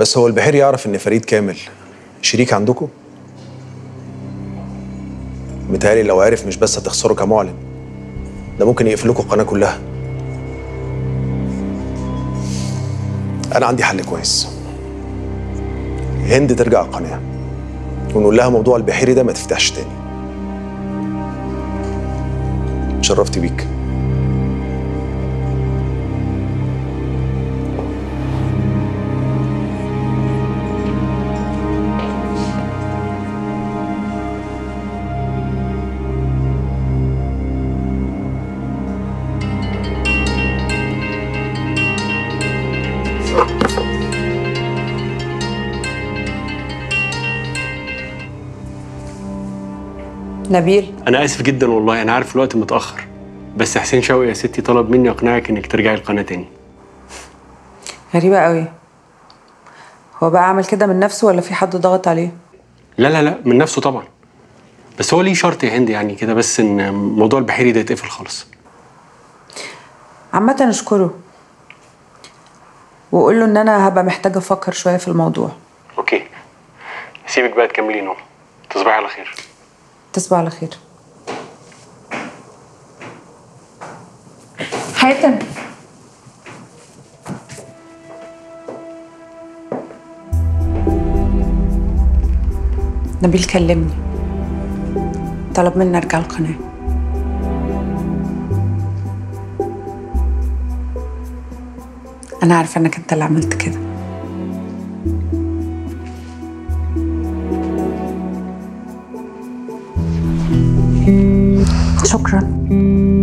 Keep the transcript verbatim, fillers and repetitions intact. بس هو البحيري يعرف ان فريد كامل شريك عندكم؟ متهيألي لو عرف مش بس هتخسروا كمعلن، ده ممكن يقفل لكم القناه كلها. انا عندي حل كويس. هند ترجع القناه ونقول لها موضوع البحيري ده ما تفتحش تاني. اتشرفت بيك. نبيل، أنا آسف جدا والله، أنا عارف الوقت متأخر، بس حسين شوقي يا ستي طلب مني أقنعك إنك ترجعي القناة تاني. غريبة قوي. هو بقى عمل كده من نفسه ولا في حد ضغط عليه؟ لا لا لا، من نفسه طبعًا. بس هو ليه شرط يا هند يعني كده، بس إن موضوع البحيري ده يتقفل خالص. عامة أشكره. وأقول له إن أنا هبقى محتاجة أفكر شوية في الموضوع. أوكي. سيبك بقى تكملي نوم. تصبحي على خير. تصبح على خير. حاتم، نبيل كلمني طلب مني ارجع القناة. انا عارفة انك انت اللي عملت كده. شكراً.